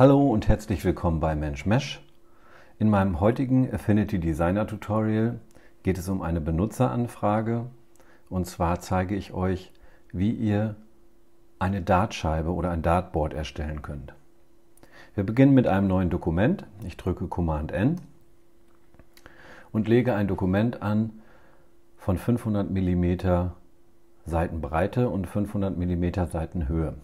Hallo und herzlich willkommen bei Mensch Mesch. In meinem heutigen Affinity Designer Tutorial geht es um eine Benutzeranfrage, und zwar zeige ich euch, wie ihr eine Dartscheibe oder ein Dartboard erstellen könnt. Wir beginnen mit einem neuen Dokument. Ich drücke Command N und lege ein Dokument an von 500 mm Seitenbreite und 500 mm Seitenhöhe.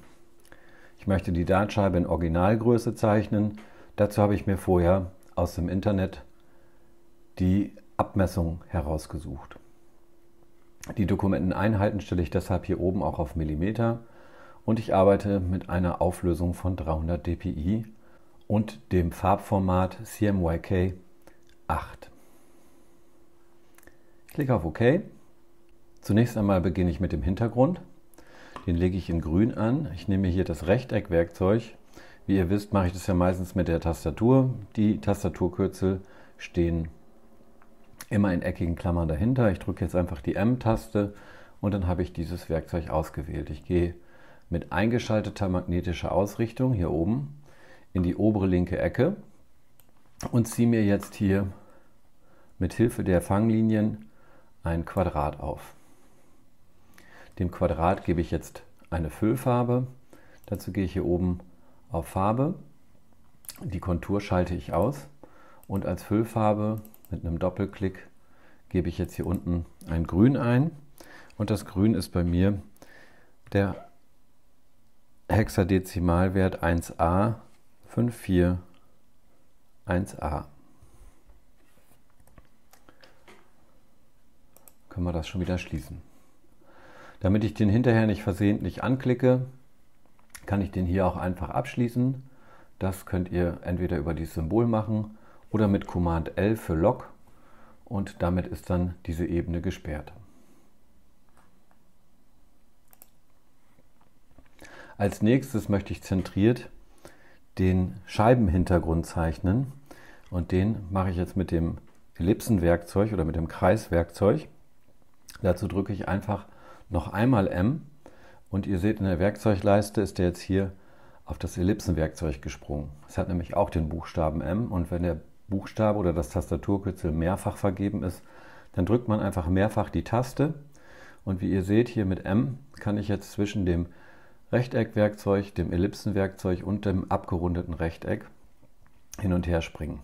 Ich möchte die Dartscheibe in Originalgröße zeichnen. Dazu habe ich mir vorher aus dem Internet die Abmessung herausgesucht. Die Dokumenteneinheiten stelle ich deshalb hier oben auch auf Millimeter und ich arbeite mit einer Auflösung von 300 dpi und dem Farbformat CMYK 8. Ich klicke auf OK. Zunächst einmal beginne ich mit dem Hintergrund. Den lege ich in grün an. Ich nehme hier das Rechteckwerkzeug. Wie ihr wisst, mache ich das ja meistens mit der Tastatur. Die Tastaturkürzel stehen immer in eckigen Klammern dahinter. Ich drücke jetzt einfach die M-Taste und dann habe ich dieses Werkzeug ausgewählt. Ich gehe mit eingeschalteter magnetischer Ausrichtung hier oben in die obere linke Ecke und ziehe mir jetzt hier mit Hilfe der Fanglinien ein Quadrat auf. Dem Quadrat gebe ich jetzt eine Füllfarbe. Dazu gehe ich hier oben auf Farbe. Die Kontur schalte ich aus und als Füllfarbe mit einem Doppelklick gebe ich jetzt hier unten ein Grün ein. Und das Grün ist bei mir der Hexadezimalwert 1A541A. Können wir das schon wieder schließen. Damit ich den hinterher nicht versehentlich anklicke, kann ich den hier auch einfach abschließen. Das könnt ihr entweder über dieses Symbol machen oder mit Command L für Lock, und damit ist dann diese Ebene gesperrt. Als nächstes möchte ich zentriert den Scheibenhintergrund zeichnen und den mache ich jetzt mit dem Ellipsenwerkzeug oder mit dem Kreiswerkzeug. Dazu drücke ich einfach noch einmal M und ihr seht, in der Werkzeugleiste ist der jetzt hier auf das Ellipsenwerkzeug gesprungen. Es hat nämlich auch den Buchstaben M, und wenn der Buchstabe oder das Tastaturkürzel mehrfach vergeben ist, dann drückt man einfach mehrfach die Taste, und wie ihr seht hier mit M kann ich jetzt zwischen dem Rechteckwerkzeug, dem Ellipsenwerkzeug und dem abgerundeten Rechteck hin und her springen.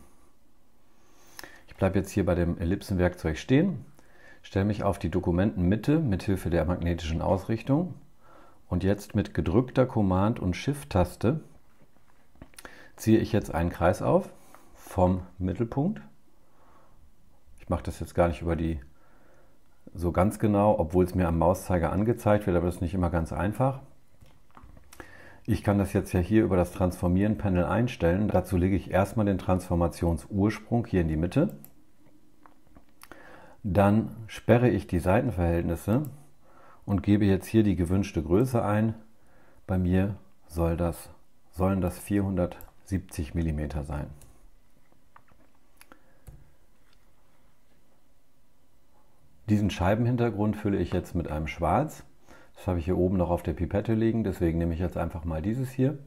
Ich bleibe jetzt hier bei dem Ellipsenwerkzeug stehen. Stelle mich auf die Dokumentenmitte mit Hilfe der magnetischen Ausrichtung und jetzt mit gedrückter Command- und Shift-Taste ziehe ich jetzt einen Kreis auf vom Mittelpunkt. Ich mache das jetzt gar nicht über die so ganz genau, obwohl es mir am Mauszeiger angezeigt wird, aber das ist nicht immer ganz einfach. Ich kann das jetzt ja hier über das Transformieren-Panel einstellen. Dazu lege ich erstmal den Transformationsursprung hier in die Mitte. Dann sperre ich die Seitenverhältnisse und gebe jetzt hier die gewünschte Größe ein. Bei mir sollen das 470 mm sein. Diesen Scheibenhintergrund fülle ich jetzt mit einem Schwarz. Das habe ich hier oben noch auf der Pipette liegen, deswegen nehme ich jetzt einfach mal dieses hier.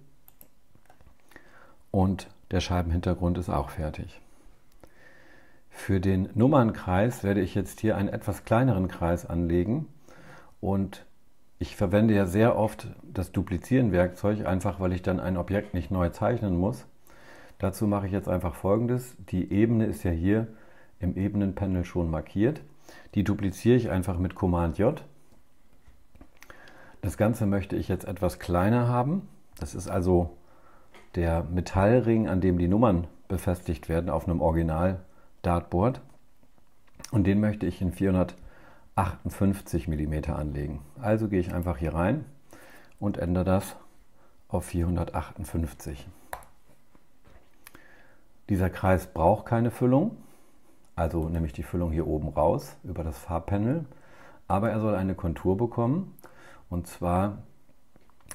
Und der Scheibenhintergrund ist auch fertig. Für den Nummernkreis werde ich jetzt hier einen etwas kleineren Kreis anlegen, und ich verwende ja sehr oft das Duplizieren-Werkzeug, einfach weil ich dann ein Objekt nicht neu zeichnen muss. Dazu mache ich jetzt einfach Folgendes. Die Ebene ist ja hier im Ebenenpanel schon markiert. Die dupliziere ich einfach mit Command J. Das Ganze möchte ich jetzt etwas kleiner haben. Das ist also der Metallring, an dem die Nummern befestigt werden auf einem Original Dartboard, und den möchte ich in 458 mm anlegen. Also gehe ich einfach hier rein und ändere das auf 458. Dieser Kreis braucht keine Füllung, also nehme ich die Füllung hier oben raus über das Farbpanel, aber er soll eine Kontur bekommen, und zwar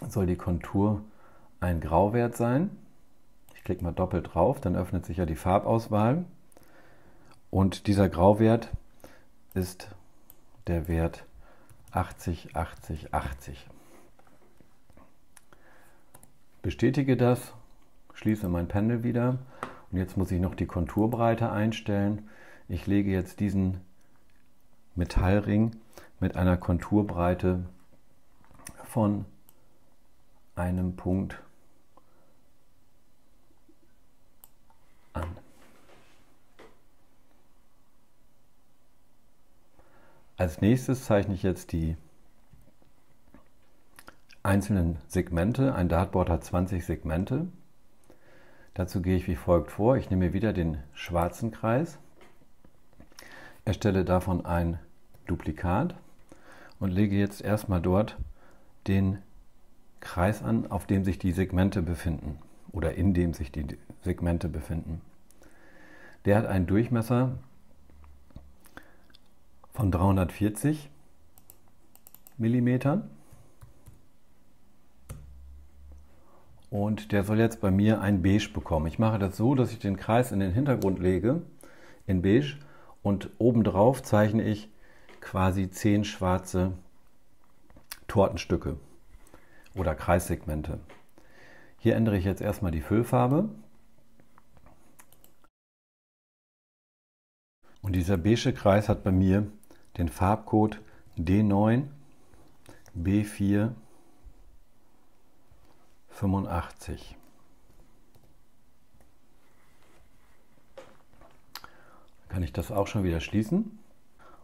soll die Kontur ein Grauwert sein. Ich klicke mal doppelt drauf, dann öffnet sich ja die Farbauswahl. Und dieser Grauwert ist der Wert 80, 80, 80. Bestätige das, schließe mein Panel wieder und jetzt muss ich noch die Konturbreite einstellen. Ich lege jetzt diesen Metallring mit einer Konturbreite von einem Punkt an. Als nächstes zeichne ich jetzt die einzelnen Segmente. Ein Dartboard hat 20 Segmente. Dazu gehe ich wie folgt vor. Ich nehme wieder den schwarzen Kreis, erstelle davon ein Duplikat und lege jetzt erstmal dort den Kreis an, auf dem sich die Segmente befinden oder in dem sich die Segmente befinden. Der hat einen Durchmesser von 340 mm und der soll jetzt bei mir ein Beige bekommen. Ich mache das so, dass ich den Kreis in den Hintergrund lege, in Beige, und obendrauf zeichne ich quasi 10 schwarze Tortenstücke oder Kreissegmente. Hier ändere ich jetzt erstmal die Füllfarbe. Und dieser beige Kreis hat bei mir den Farbcode D9 B4 85. Kann ich das auch schon wieder schließen.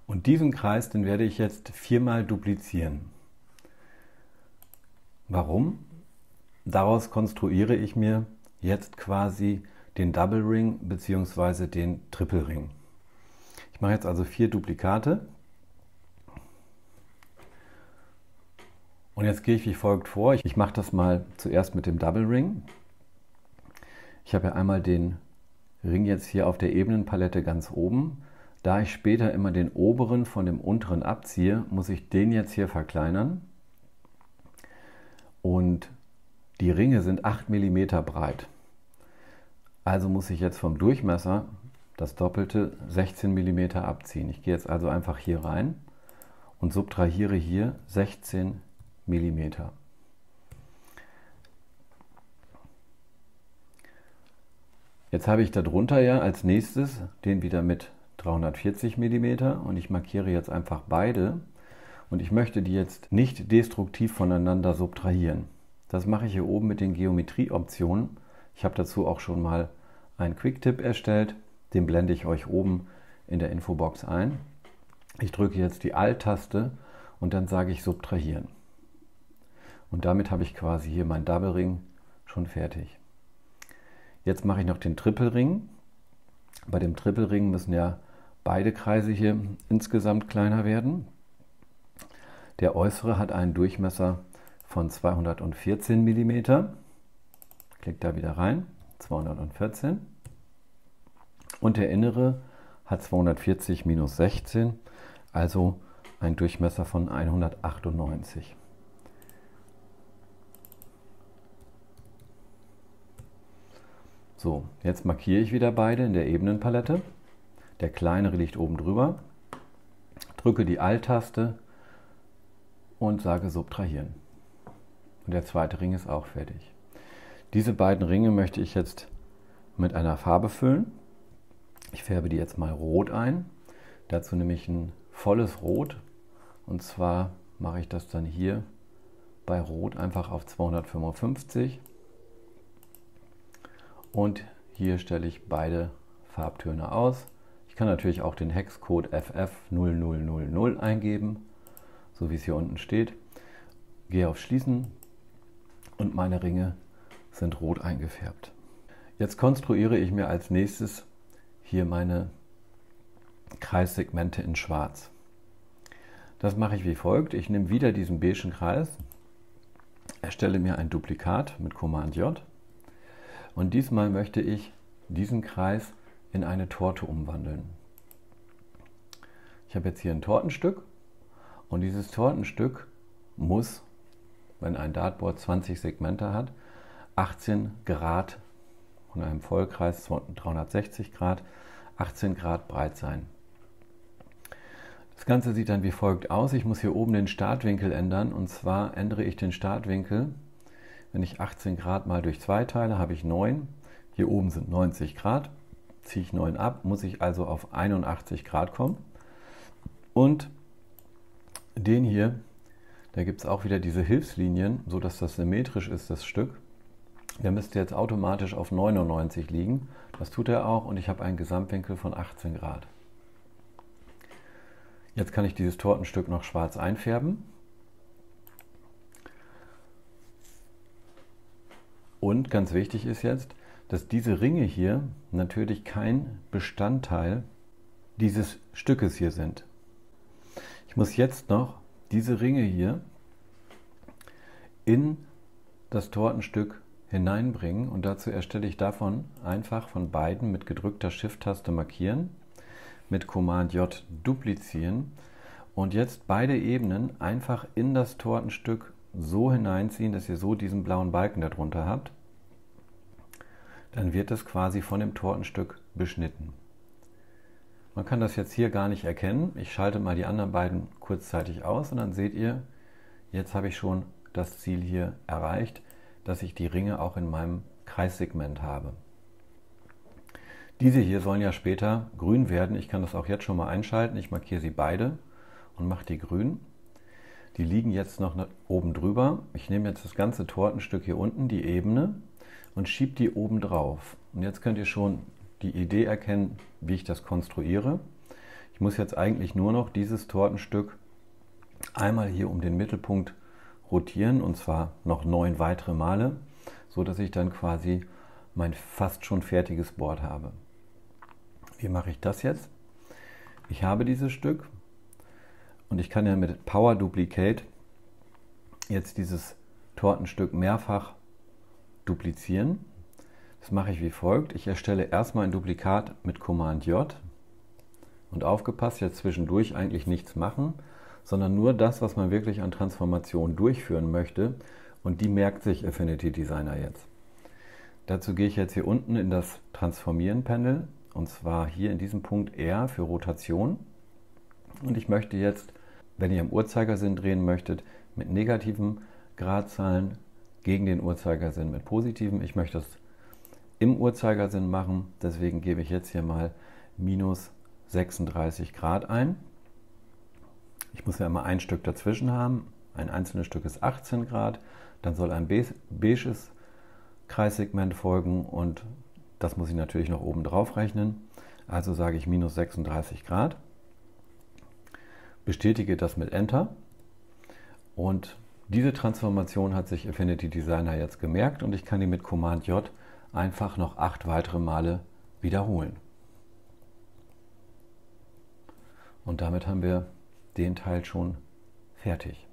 Und diesen Kreis, den werde ich jetzt 4-mal duplizieren. Warum? Daraus konstruiere ich mir jetzt quasi den Double Ring bzw. den Triple Ring. Ich mache jetzt also 4 Duplikate. Und jetzt gehe ich wie folgt vor. Ich mache das mal zuerst mit dem Double Ring. Ich habe ja einmal den Ring jetzt hier auf der Ebenenpalette ganz oben. Da ich später immer den oberen von dem unteren abziehe, muss ich den jetzt hier verkleinern. Und die Ringe sind 8 mm breit. Also muss ich jetzt vom Durchmesser das doppelte 16 mm abziehen. Ich gehe jetzt also einfach hier rein und subtrahiere hier 16 mm. Jetzt habe ich darunter ja als nächstes den wieder mit 340 mm und ich markiere jetzt einfach beide. Und ich möchte die jetzt nicht destruktiv voneinander subtrahieren. Das mache ich hier oben mit den Geometrieoptionen. Ich habe dazu auch schon mal einen Quicktip erstellt. Den blende ich euch oben in der Infobox ein. Ich drücke jetzt die Alt-Taste und dann sage ich Subtrahieren. Und damit habe ich quasi hier meinen Double Ring schon fertig. Jetzt mache ich noch den Triple Ring. Bei dem Triple Ring müssen ja beide Kreise hier insgesamt kleiner werden. Der äußere hat einen Durchmesser von 214 mm. Klickt da wieder rein, 214. Und der innere hat 240 minus 16, also einen Durchmesser von 198. So, jetzt markiere ich wieder beide in der Ebenenpalette. Der kleinere liegt oben drüber. Drücke die Alt-Taste und sage Subtrahieren. Und der zweite Ring ist auch fertig. Diese beiden Ringe möchte ich jetzt mit einer Farbe füllen. Ich färbe die jetzt mal rot ein. Dazu nehme ich ein volles Rot. Und zwar mache ich das dann hier bei Rot einfach auf 255. Und hier stelle ich beide Farbtöne aus. Ich kann natürlich auch den Hexcode FF0000 eingeben, so wie es hier unten steht. Gehe auf Schließen und meine Ringe sind rot eingefärbt. Jetzt konstruiere ich mir als nächstes hier meine Kreissegmente in schwarz. Das mache ich wie folgt. Ich nehme wieder diesen beigen Kreis, erstelle mir ein Duplikat mit Command J und diesmal möchte ich diesen Kreis in eine Torte umwandeln. Ich habe jetzt hier ein Tortenstück. Und dieses Tortenstück muss, wenn ein Dartboard 20 Segmente hat, 18 Grad von einem Vollkreis 360 Grad, 18 Grad breit sein. Das Ganze sieht dann wie folgt aus. Ich muss hier oben den Startwinkel ändern. Und zwar ändere ich den Startwinkel Wenn ich 18 Grad mal durch 2 teile, habe ich 9. Hier oben sind 90 Grad. Ziehe ich 9 ab, muss ich also auf 81 Grad kommen. Und den hier, da gibt es auch wieder diese Hilfslinien, sodass das symmetrisch ist, das Stück. Der müsste jetzt automatisch auf 99 liegen. Das tut er auch und ich habe einen Gesamtwinkel von 18 Grad. Jetzt kann ich dieses Tortenstück noch schwarz einfärben. Und ganz wichtig ist jetzt, dass diese Ringe hier natürlich kein Bestandteil dieses Stückes hier sind. Ich muss jetzt noch diese Ringe hier in das Tortenstück hineinbringen und dazu erstelle ich davon einfach von beiden mit gedrückter Shift-Taste markieren, mit Command J duplizieren und jetzt beide Ebenen einfach in das Tortenstück so hineinziehen, dass ihr so diesen blauen Balken darunter habt. Dann wird das quasi von dem Tortenstück beschnitten. Man kann das jetzt hier gar nicht erkennen. Ich schalte mal die anderen beiden kurzzeitig aus und dann seht ihr, jetzt habe ich schon das Ziel hier erreicht, dass ich die Ringe auch in meinem Kreissegment habe. Diese hier sollen ja später grün werden. Ich kann das auch jetzt schon mal einschalten. Ich markiere sie beide und mache die grün. Die liegen jetzt noch oben drüber. Ich nehme jetzt das ganze Tortenstück hier unten, die Ebene, und schiebe die oben drauf. Und jetzt könnt ihr schon die Idee erkennen, wie ich das konstruiere. Ich muss jetzt eigentlich nur noch dieses Tortenstück einmal hier um den Mittelpunkt rotieren, und zwar noch 9 weitere Male, so dass ich dann quasi mein fast schon fertiges Board habe. Wie mache ich das jetzt? Ich habe dieses Stück und ich kann ja mit Power Duplicate jetzt dieses Tortenstück mehrfach duplizieren. Das mache ich wie folgt. Ich erstelle erstmal ein Duplikat mit Command J und aufgepasst, jetzt zwischendurch eigentlich nichts machen, sondern nur das, was man wirklich an Transformationen durchführen möchte, und die merkt sich Affinity Designer jetzt. Dazu gehe ich jetzt hier unten in das Transformieren-Panel und zwar hier in diesem Punkt R für Rotation. Und ich möchte jetzt, wenn ihr im Uhrzeigersinn drehen möchtet, mit negativen Gradzahlen gegen den Uhrzeigersinn mit positiven. Ich möchte das im Uhrzeigersinn machen, deswegen gebe ich jetzt hier mal minus 36 Grad ein. Ich muss ja immer ein Stück dazwischen haben. Ein einzelnes Stück ist 18 Grad, dann soll ein beiges Kreissegment folgen und das muss ich natürlich noch oben drauf rechnen. Also sage ich minus 36 Grad. Bestätige das mit Enter und diese Transformation hat sich Affinity Designer jetzt gemerkt und ich kann die mit Command J einfach noch 8 weitere Male wiederholen. Und damit haben wir den Teil schon fertig.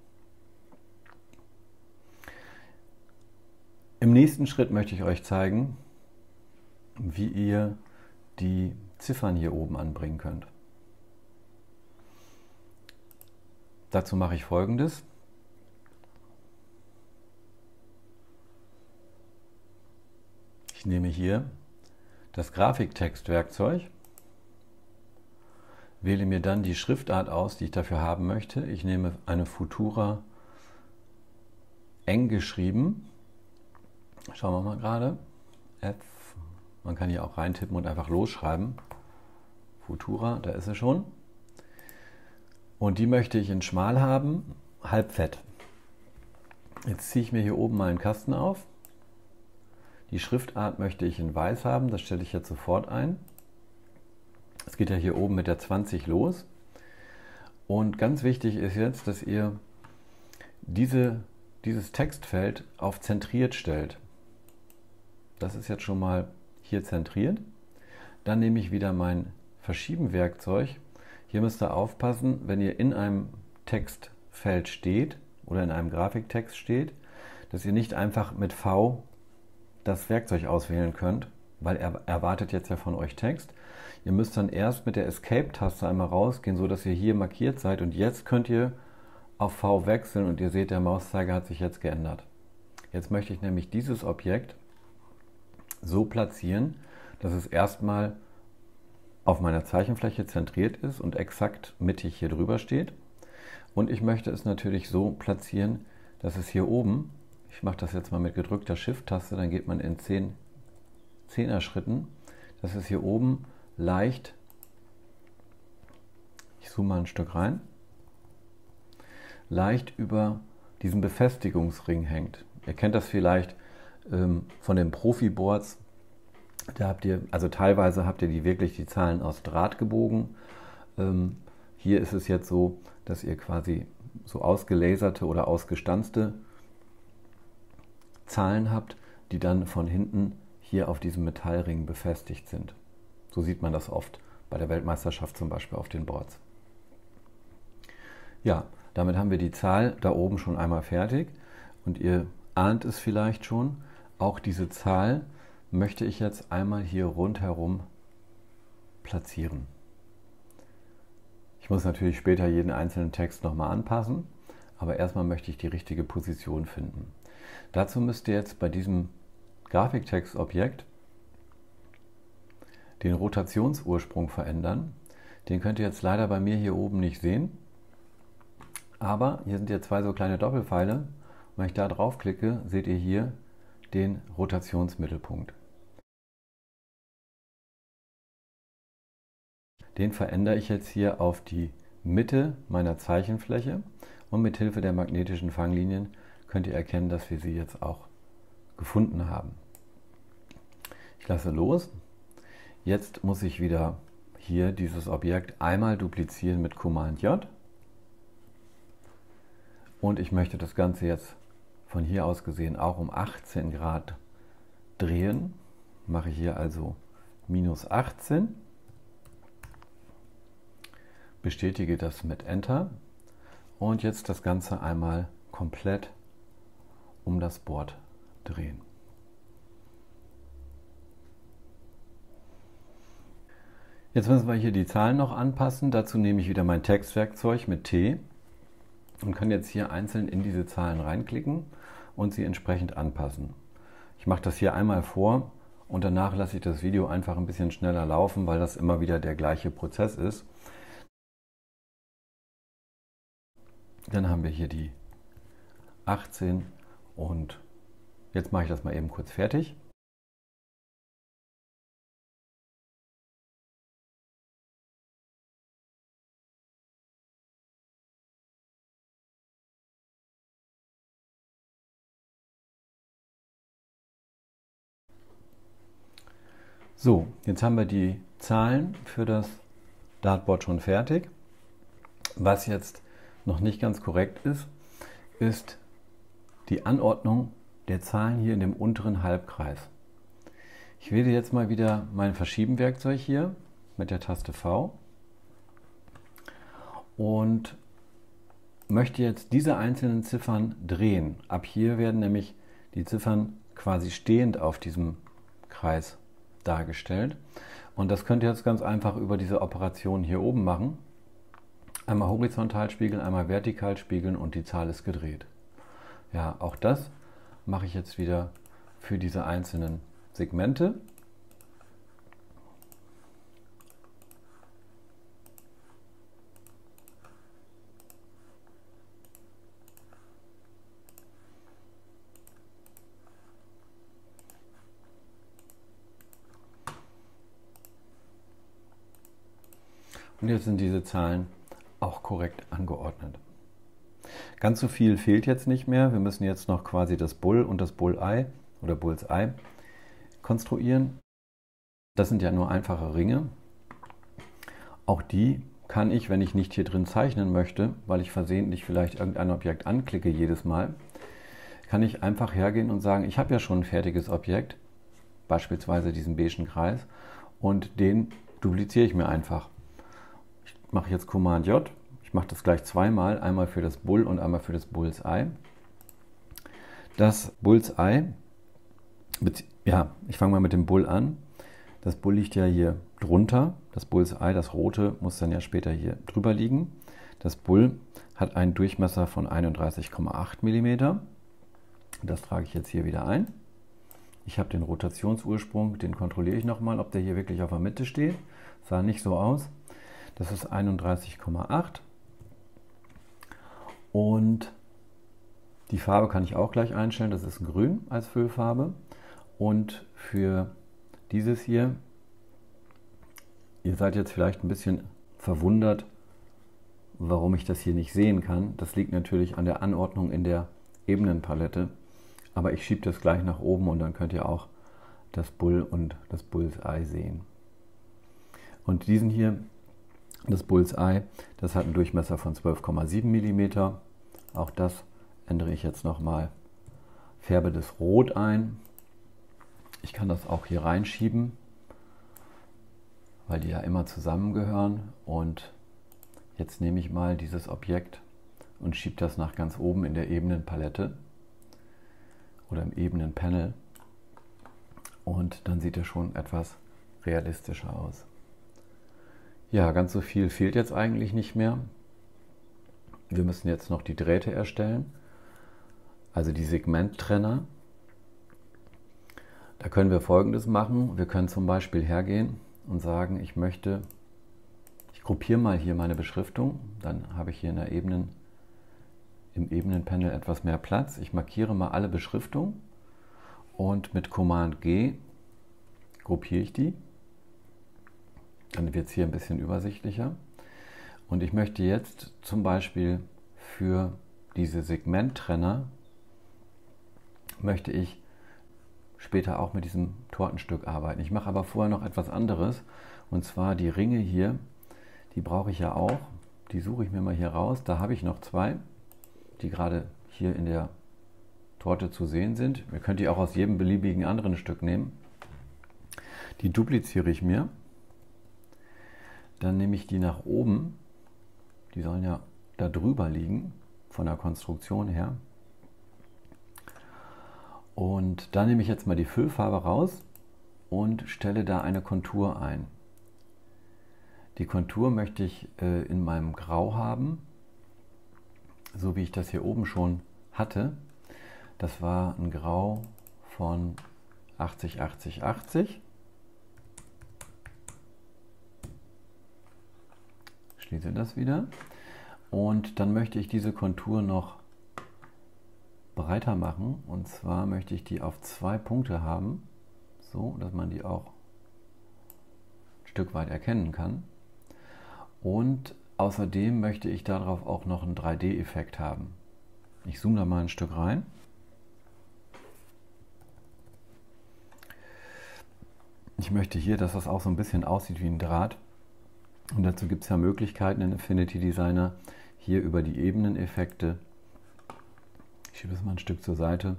Im nächsten Schritt möchte ich euch zeigen, wie ihr die Ziffern hier oben anbringen könnt. Dazu mache ich Folgendes. Ich nehme hier das Grafiktextwerkzeug, wähle mir dann die Schriftart aus, die ich dafür haben möchte. Ich nehme eine Futura eng geschrieben. Schauen wir mal gerade. F. Man kann hier auch reintippen und einfach losschreiben. Futura, da ist sie schon. Und die möchte ich in schmal haben, halbfett. Jetzt ziehe ich mir hier oben mal einen Kasten auf. Die Schriftart möchte ich in weiß haben, das stelle ich jetzt sofort ein. Es geht ja hier oben mit der 20 los. Und ganz wichtig ist jetzt, dass ihr dieses Textfeld auf zentriert stellt. Das ist jetzt schon mal hier zentriert. Dann nehme ich wieder mein Verschieben-Werkzeug. Hier müsst ihr aufpassen, wenn ihr in einem Textfeld steht oder in einem Grafiktext steht, dass ihr nicht einfach mit V das Werkzeug auswählen könnt, weil er erwartet jetzt ja von euch Text. Ihr müsst dann erst mit der Escape-Taste einmal rausgehen, sodass ihr hier markiert seid und jetzt könnt ihr auf V wechseln und ihr seht, der Mauszeiger hat sich jetzt geändert. Jetzt möchte ich nämlich dieses Objekt so platzieren, dass es erstmal auf meiner Zeichenfläche zentriert ist und exakt mittig hier drüber steht. Und ich möchte es natürlich so platzieren, dass es hier oben, Ich mache das jetzt mal mit gedrückter Shift-Taste, dann geht man in 10er Schritten. Das ist hier oben leicht. Ich zoome mal ein Stück rein. Leicht über diesen Befestigungsring hängt. Ihr kennt das vielleicht von den Profi-Boards. Da habt ihr, also teilweise habt ihr wirklich die Zahlen aus Draht gebogen. Hier ist es jetzt so, dass ihr quasi so ausgelaserte oder ausgestanzte Zahlen habt, die dann von hinten hier auf diesem Metallring befestigt sind. So sieht man das oft bei der Weltmeisterschaft zum Beispiel auf den Boards. Ja, damit haben wir die Zahl da oben schon einmal fertig und ihr ahnt es vielleicht schon, auch diese Zahl möchte ich jetzt einmal hier rundherum platzieren. Ich muss natürlich später jeden einzelnen Text nochmal anpassen, aber erstmal möchte ich die richtige Position finden. Dazu müsst ihr jetzt bei diesem Grafiktextobjekt den Rotationsursprung verändern. Den könnt ihr jetzt leider bei mir hier oben nicht sehen, aber hier sind jetzt zwei so kleine Doppelpfeile und wenn ich da drauf klicke, seht ihr hier den Rotationsmittelpunkt. Den verändere ich jetzt hier auf die Mitte meiner Zeichenfläche und mit Hilfe der magnetischen Fanglinien könnt ihr erkennen, dass wir sie jetzt auch gefunden haben. Ich lasse los. Jetzt muss ich wieder hier dieses Objekt einmal duplizieren mit Command J. Und ich möchte das Ganze jetzt von hier aus gesehen auch um 18 Grad drehen. Mache ich hier also minus 18. Bestätige das mit Enter. Und jetzt das Ganze einmal komplett um das Board drehen. Jetzt müssen wir hier die Zahlen noch anpassen. Dazu nehme ich wieder mein Textwerkzeug mit T und kann jetzt hier einzeln in diese Zahlen reinklicken und sie entsprechend anpassen. Ich mache das hier einmal vor und danach lasse ich das Video einfach ein bisschen schneller laufen, weil das immer wieder der gleiche Prozess ist. Dann haben wir hier die 18 und jetzt mache ich das mal eben kurz fertig. So, jetzt haben wir die Zahlen für das Dartboard schon fertig. Was jetzt noch nicht ganz korrekt ist, ist die Anordnung der Zahlen hier in dem unteren Halbkreis. Ich wähle jetzt mal wieder mein Verschieben-Werkzeug hier mit der Taste V und möchte jetzt diese einzelnen Ziffern drehen. Ab hier werden nämlich die Ziffern quasi stehend auf diesem Kreis dargestellt. Und das könnt ihr jetzt ganz einfach über diese Operation hier oben machen. Einmal horizontal spiegeln, einmal vertikal spiegeln und die Zahl ist gedreht. Ja, auch das mache ich jetzt wieder für diese einzelnen Segmente. Und jetzt sind diese Zahlen auch korrekt angeordnet. Ganz so viel fehlt jetzt nicht mehr. Wir müssen jetzt noch quasi das Bull und das Bullseye oder Bullseye konstruieren. Das sind ja nur einfache Ringe. Auch die kann ich, wenn ich nicht hier drin zeichnen möchte, weil ich versehentlich vielleicht irgendein Objekt anklicke jedes Mal, kann ich einfach hergehen und sagen, ich habe ja schon ein fertiges Objekt, beispielsweise diesen beigen Kreis, und den dupliziere ich mir einfach. Ich mache jetzt Command J. Ich mache das gleich zweimal, einmal für das Bull und einmal für das Bullseye. Das Bullseye, ja, ich fange mal mit dem Bull an. Das Bull liegt ja hier drunter. Das Bullseye, das rote, muss dann ja später hier drüber liegen. Das Bull hat einen Durchmesser von 31,8 mm. Das trage ich jetzt hier wieder ein. Ich habe den Rotationsursprung, den kontrolliere ich nochmal, ob der hier wirklich auf der Mitte steht. Sah nicht so aus. Das ist 31,8. Und Die Farbe kann ich auch gleich einstellen, das ist grün als Füllfarbe. Und für dieses hier, ihr seid jetzt vielleicht ein bisschen verwundert, warum ich das hier nicht sehen kann. Das liegt natürlich an der Anordnung in der Ebenenpalette. Aber ich schiebe das gleich nach oben und dann könnt ihr auch das Bull und das Bullseye sehen. Und diesen hier, das Bullseye, das hat einen Durchmesser von 12,7 mm. Auch das ändere ich jetzt nochmal. Färbe das Rot ein. Ich kann das auch hier reinschieben, weil die ja immer zusammengehören. Und jetzt nehme ich mal dieses Objekt und schiebe das nach ganz oben in der Ebenenpalette oder im Ebenenpanel. Und dann sieht er schon etwas realistischer aus. Ja, ganz so viel fehlt jetzt eigentlich nicht mehr. Wir müssen jetzt noch die Drähte erstellen, also die Segmenttrenner. Da können wir Folgendes machen. Wir können zum Beispiel hergehen und sagen, ich gruppiere mal hier meine Beschriftung. Dann habe ich hier in der im Ebenenpanel etwas mehr Platz. Ich markiere mal alle Beschriftungen und mit Command G gruppiere ich die. Dann wird es hier ein bisschen übersichtlicher. Und ich möchte jetzt zum Beispiel für diese Segmenttrenner möchte ich später auch mit diesem Tortenstück arbeiten. Ich mache aber vorher noch etwas anderes, und zwar die Ringe hier, die brauche ich ja auch. Die suche ich mir mal hier raus. Da habe ich noch zwei, die gerade hier in der Torte zu sehen sind. Ihr könnt die auch aus jedem beliebigen anderen Stück nehmen. Die dupliziere ich mir. Dann nehme ich die nach oben, die sollen ja da drüber liegen, von der Konstruktion her. Und da nehme ich jetzt mal die Füllfarbe raus und stelle da eine Kontur ein. Die Kontur möchte ich in meinem Grau haben, so wie ich das hier oben schon hatte. Das war ein Grau von 80, 80, 80. Das wieder, und dann möchte ich diese Kontur noch breiter machen, und zwar möchte ich die auf 2 Punkte haben, so dass man die auch ein Stück weit erkennen kann, und außerdem möchte ich darauf auch noch einen 3D-Effekt haben. Ich zoome da mal ein Stück rein. Ich möchte hier, dass das auch so ein bisschen aussieht wie ein Draht. Und dazu gibt es ja Möglichkeiten in Affinity Designer, hier über die Ebeneneffekte, ich schiebe es mal ein Stück zur Seite,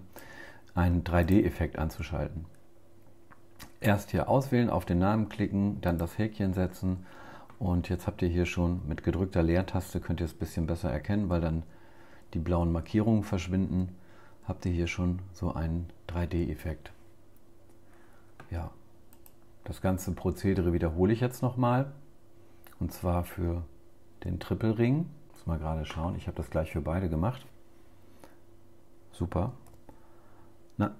einen 3D-Effekt anzuschalten. Erst hier auswählen, auf den Namen klicken, dann das Häkchen setzen, und jetzt habt ihr hier schon mit gedrückter Leertaste, könnt ihr es ein bisschen besser erkennen, weil dann die blauen Markierungen verschwinden, habt ihr hier schon so einen 3D-Effekt. Ja, das ganze Prozedere wiederhole ich jetzt nochmal. Und zwar für den Trippelring. Muss mal gerade schauen. Ich habe das gleich für beide gemacht. Super. Na.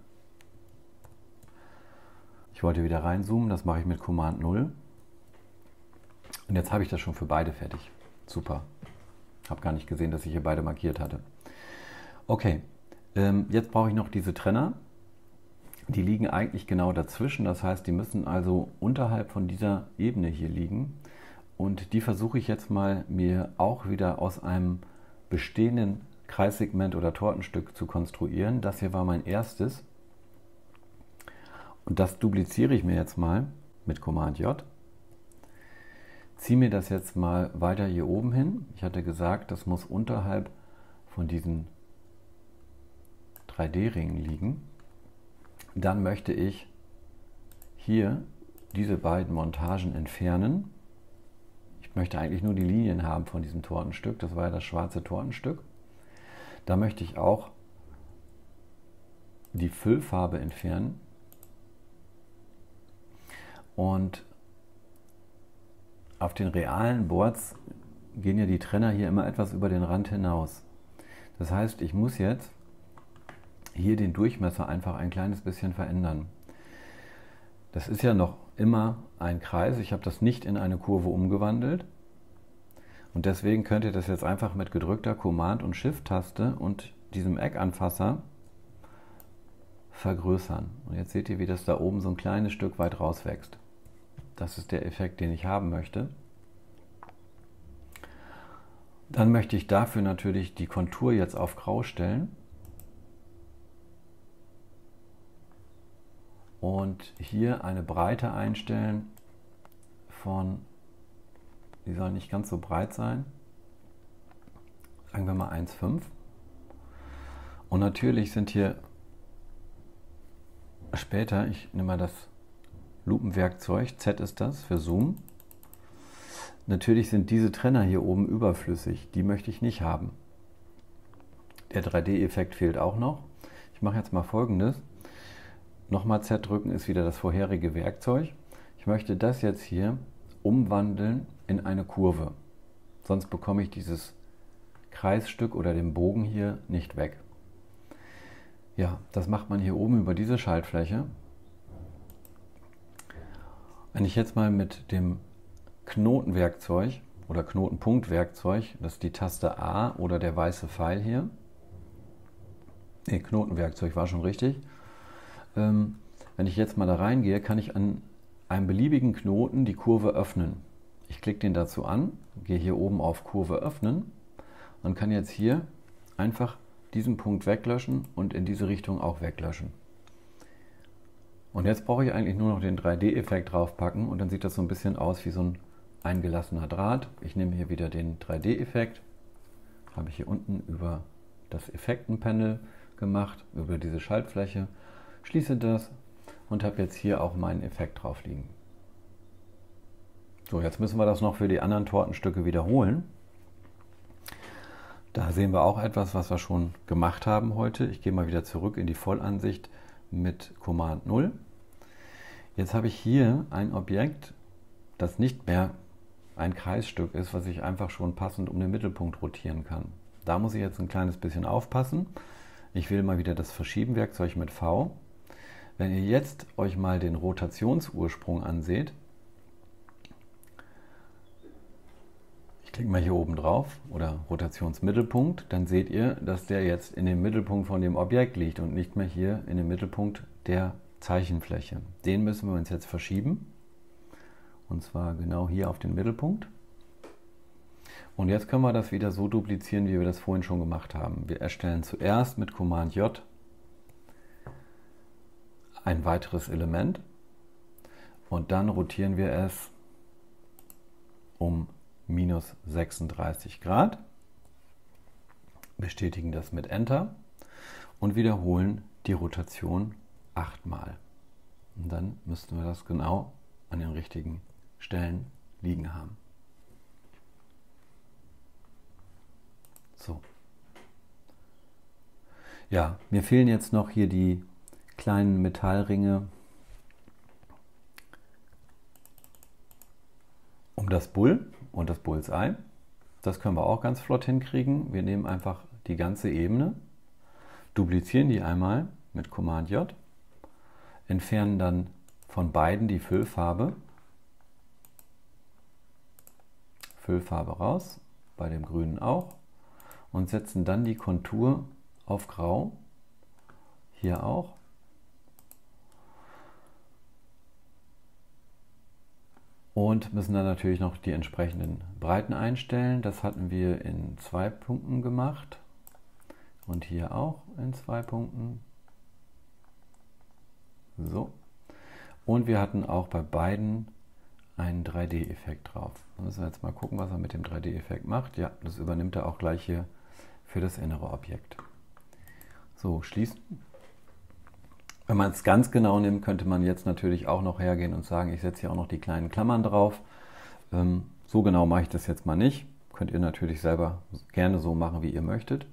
Ich wollte wieder reinzoomen. Das mache ich mit Command 0. Und jetzt habe ich das schon für beide fertig. Super. Habe gar nicht gesehen, dass ich hier beide markiert hatte. Okay. Jetzt brauche ich noch diese Trenner. Die liegen eigentlich genau dazwischen. Das heißt, die müssen also unterhalb von dieser Ebene hier liegen. Und die versuche ich jetzt mal, mir auch wieder aus einem bestehenden Kreissegment oder Tortenstück zu konstruieren. Das hier war mein erstes. Und das dupliziere ich mir jetzt mal mit Command J. Ziehe mir das jetzt mal weiter hier oben hin. Ich hatte gesagt, das muss unterhalb von diesen 3D-Ringen liegen. Dann möchte ich hier diese beiden Montagen entfernen. Ich möchte eigentlich nur die Linien haben von diesem Tortenstück. Das war ja das schwarze Tortenstück. Da möchte ich auch die Füllfarbe entfernen. Und auf den realen Boards gehen ja die Trenner hier immer etwas über den Rand hinaus. Das heißt, ich muss jetzt hier den Durchmesser einfach ein kleines bisschen verändern. Das ist ja noch immer ein Kreis. Ich habe das nicht in eine Kurve umgewandelt. Und deswegen könnt ihr das jetzt einfach mit gedrückter Command- und Shift-Taste und diesem Eckanfasser vergrößern. Und jetzt seht ihr, wie das da oben so ein kleines Stück weit rauswächst. Das ist der Effekt, den ich haben möchte. Dann möchte ich dafür natürlich die Kontur jetzt auf grau stellen. Und hier eine Breite einstellen von, die soll nicht ganz so breit sein, sagen wir mal 1,5. Und natürlich sind hier später, ich nehme mal das Lupenwerkzeug, Z ist das für Zoom, natürlich sind diese Trenner hier oben überflüssig, die möchte ich nicht haben. Der 3D-Effekt fehlt auch noch. Ich mache jetzt mal Folgendes. Nochmal Z drücken ist wieder das vorherige Werkzeug. Ich möchte das jetzt hier umwandeln in eine Kurve. Sonst bekomme ich dieses Kreisstück oder den Bogen hier nicht weg. Ja, das macht man hier oben über diese Schaltfläche. Wenn ich jetzt mal mit dem Knotenwerkzeug oder Knotenpunktwerkzeug, das ist die Taste A oder der weiße Pfeil hier, nee, Knotenwerkzeug war schon richtig, wenn ich jetzt mal da reingehe, kann ich an einem beliebigen Knoten die Kurve öffnen. Ich klicke den dazu an, gehe hier oben auf Kurve öffnen und kann jetzt hier einfach diesen Punkt weglöschen und in diese Richtung auch weglöschen. Und jetzt brauche ich eigentlich nur noch den 3D-Effekt draufpacken und dann sieht das so ein bisschen aus wie so ein eingelassener Draht. Ich nehme hier wieder den 3D-Effekt, habe ich hier unten über das Effekten-Panel gemacht, über diese Schaltfläche. Schließe das und habe jetzt hier auch meinen Effekt drauf liegen. So, jetzt müssen wir das noch für die anderen Tortenstücke wiederholen. Da sehen wir auch etwas, was wir schon gemacht haben heute. Ich gehe mal wieder zurück in die Vollansicht mit Command 0. Jetzt habe ich hier ein Objekt, das nicht mehr ein Kreisstück ist, was ich einfach schon passend um den Mittelpunkt rotieren kann. Da muss ich jetzt ein kleines bisschen aufpassen. Ich wähle mal wieder das Verschieben-Werkzeug mit V. Wenn ihr jetzt euch mal den Rotationsursprung anseht, ich klicke mal hier oben drauf oder Rotationsmittelpunkt, dann seht ihr, dass der jetzt in dem Mittelpunkt von dem Objekt liegt und nicht mehr hier in dem Mittelpunkt der Zeichenfläche. Den müssen wir uns jetzt verschieben und zwar genau hier auf den Mittelpunkt. Und jetzt können wir das wieder so duplizieren, wie wir das vorhin schon gemacht haben. Wir erstellen zuerst mit Command J ein weiteres Element und dann rotieren wir es um -36 Grad, bestätigen das mit Enter und wiederholen die Rotation 8-mal. Und dann müssten wir das genau an den richtigen Stellen liegen haben. So. Ja, mir fehlen jetzt noch hier die kleinen Metallringe um das Bull und das Bullseye. Das können wir auch ganz flott hinkriegen. Wir nehmen einfach die ganze Ebene, duplizieren die einmal mit Command J, entfernen dann von beiden die Füllfarbe. Füllfarbe raus, bei dem grünen auch, und setzen dann die Kontur auf grau, hier auch. Und müssen dann natürlich noch die entsprechenden Breiten einstellen. Das hatten wir in 2 Punkten gemacht. Und hier auch in 2 Punkten. So. Und wir hatten auch bei beiden einen 3D-Effekt drauf. Da müssen wir jetzt mal gucken, was er mit dem 3D-Effekt macht. Ja, das übernimmt er auch gleich hier für das innere Objekt. So, schließen. Wenn man es ganz genau nimmt, könnte man jetzt natürlich auch noch hergehen und sagen, ich setze hier auch noch die kleinen Klammern drauf. So genau mache ich das jetzt mal nicht. Könnt ihr natürlich selber gerne so machen, wie ihr möchtet.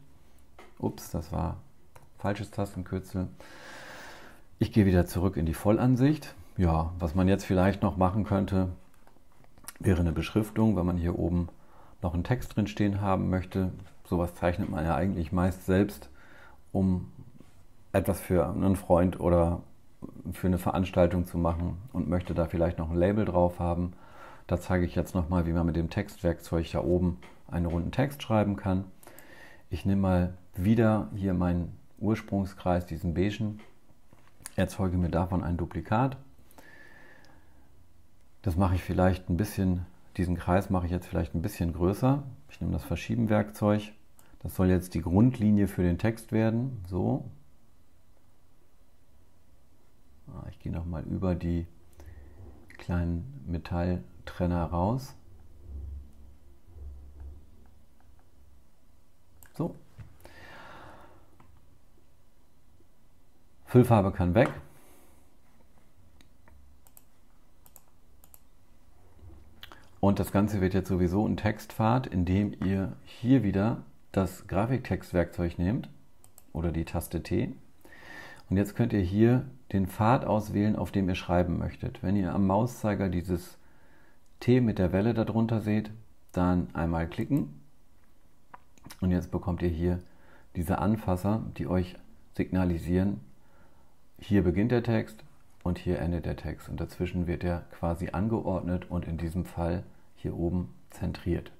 Ups, das war falsches Tastenkürzel. Ich gehe wieder zurück in die Vollansicht. Ja, was man jetzt vielleicht noch machen könnte, wäre eine Beschriftung, wenn man hier oben noch einen Text drin stehen haben möchte. Sowas zeichnet man ja eigentlich meist selbst, um etwas für einen Freund oder für eine Veranstaltung zu machen und möchte da vielleicht noch ein Label drauf haben. Da zeige ich jetzt nochmal, wie man mit dem Textwerkzeug da oben einen runden Text schreiben kann. Ich nehme mal wieder hier meinen Ursprungskreis, diesen beigen, erzeuge mir davon ein Duplikat. Das mache ich vielleicht ein bisschen, diesen Kreis mache ich jetzt vielleicht ein bisschen größer. Ich nehme das Verschieben-Werkzeug. Das soll jetzt die Grundlinie für den Text werden. So. Ich gehe nochmal über die kleinen Metalltrenner raus. So. Füllfarbe kann weg. Und das Ganze wird jetzt sowieso ein Textpfad, indem ihr hier wieder das Grafiktextwerkzeug nehmt oder die Taste T. Und jetzt könnt ihr hier den Pfad auswählen, auf dem ihr schreiben möchtet. Wenn ihr am Mauszeiger dieses T mit der Welle darunter seht, dann einmal klicken. Und jetzt bekommt ihr hier diese Anfasser, die euch signalisieren, hier beginnt der Text und hier endet der Text. Und dazwischen wird er quasi angeordnet und in diesem Fall hier oben zentriert.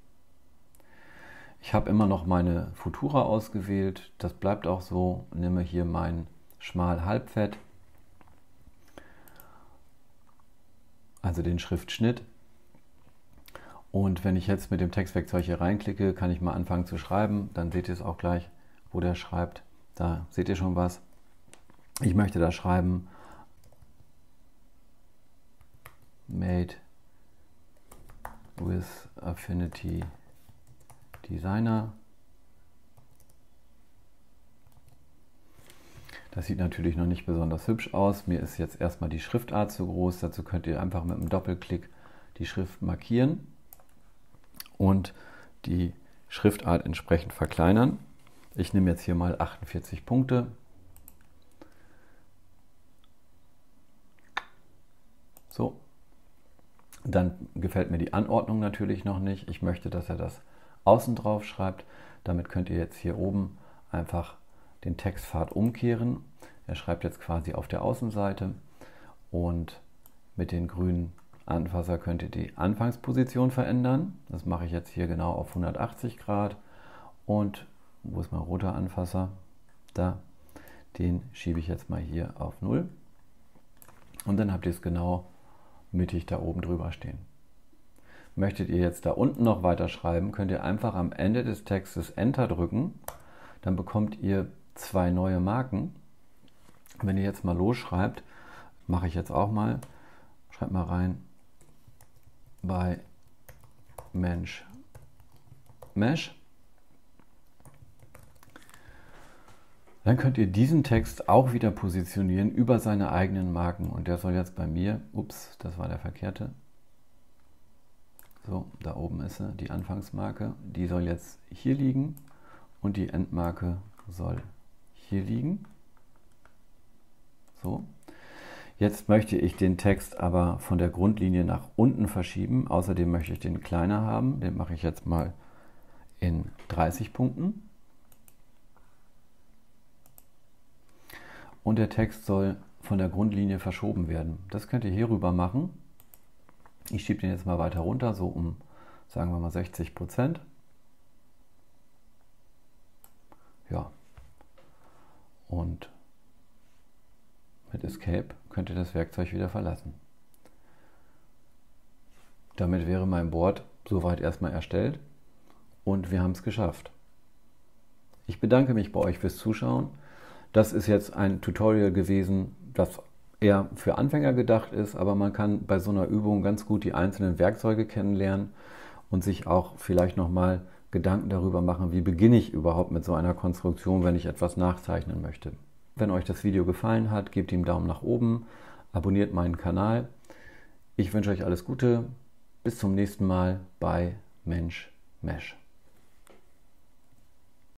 Ich habe immer noch meine Futura ausgewählt, das bleibt auch so. Nehme hier mein Schmal-Halbfett, also den Schriftschnitt. Und wenn ich jetzt mit dem Textwerkzeug hier reinklicke, kann ich mal anfangen zu schreiben. Dann seht ihr es auch gleich, wo der schreibt. Da seht ihr schon was. Ich möchte da schreiben, Made with Affinity Designer. Das sieht natürlich noch nicht besonders hübsch aus. Mir ist jetzt erstmal die Schriftart zu groß. Dazu könnt ihr einfach mit einem Doppelklick die Schrift markieren und die Schriftart entsprechend verkleinern. Ich nehme jetzt hier mal 48 Punkte. So, dann gefällt mir die Anordnung natürlich noch nicht. Ich möchte, dass er das außen drauf schreibt. Damit könnt ihr jetzt hier oben einfach den Textpfad umkehren. Er schreibt jetzt quasi auf der Außenseite und mit den grünen Anfasser könnt ihr die Anfangsposition verändern. Das mache ich jetzt hier genau auf 180 Grad und wo ist mein roter Anfasser? Da, den schiebe ich jetzt mal hier auf 0 und dann habt ihr es genau mittig da oben drüber stehen. Möchtet ihr jetzt da unten noch weiter schreiben, könnt ihr einfach am Ende des Textes Enter drücken, dann bekommt ihr zwei neue Marken. Wenn ihr jetzt mal losschreibt, mache ich jetzt auch mal, schreibt mal rein bei Mensch Mesch. Dann könnt ihr diesen Text auch wieder positionieren über seine eigenen Marken und der soll jetzt bei mir, ups, das war der verkehrte. So, da oben ist er, die Anfangsmarke, die soll jetzt hier liegen. Und die Endmarke soll hier liegen. So. Jetzt möchte ich den Text aber von der Grundlinie nach unten verschieben. Außerdem möchte ich den kleiner haben. Den mache ich jetzt mal in 30 Punkten. Und der Text soll von der Grundlinie verschoben werden. Das könnt ihr hier rüber machen. Ich schiebe den jetzt mal weiter runter, so um, sagen wir mal 60%. Ja, und mit Escape könnt ihr das Werkzeug wieder verlassen. Damit wäre mein Board soweit erstmal erstellt und wir haben es geschafft. Ich bedanke mich bei euch fürs Zuschauen. Das ist jetzt ein Tutorial gewesen, das eher für Anfänger gedacht ist, aber man kann bei so einer Übung ganz gut die einzelnen Werkzeuge kennenlernen und sich auch vielleicht nochmal Gedanken darüber machen, wie beginne ich überhaupt mit so einer Konstruktion, wenn ich etwas nachzeichnen möchte. Wenn euch das Video gefallen hat, gebt ihm einen Daumen nach oben, abonniert meinen Kanal. Ich wünsche euch alles Gute, bis zum nächsten Mal bei Mensch Mesch.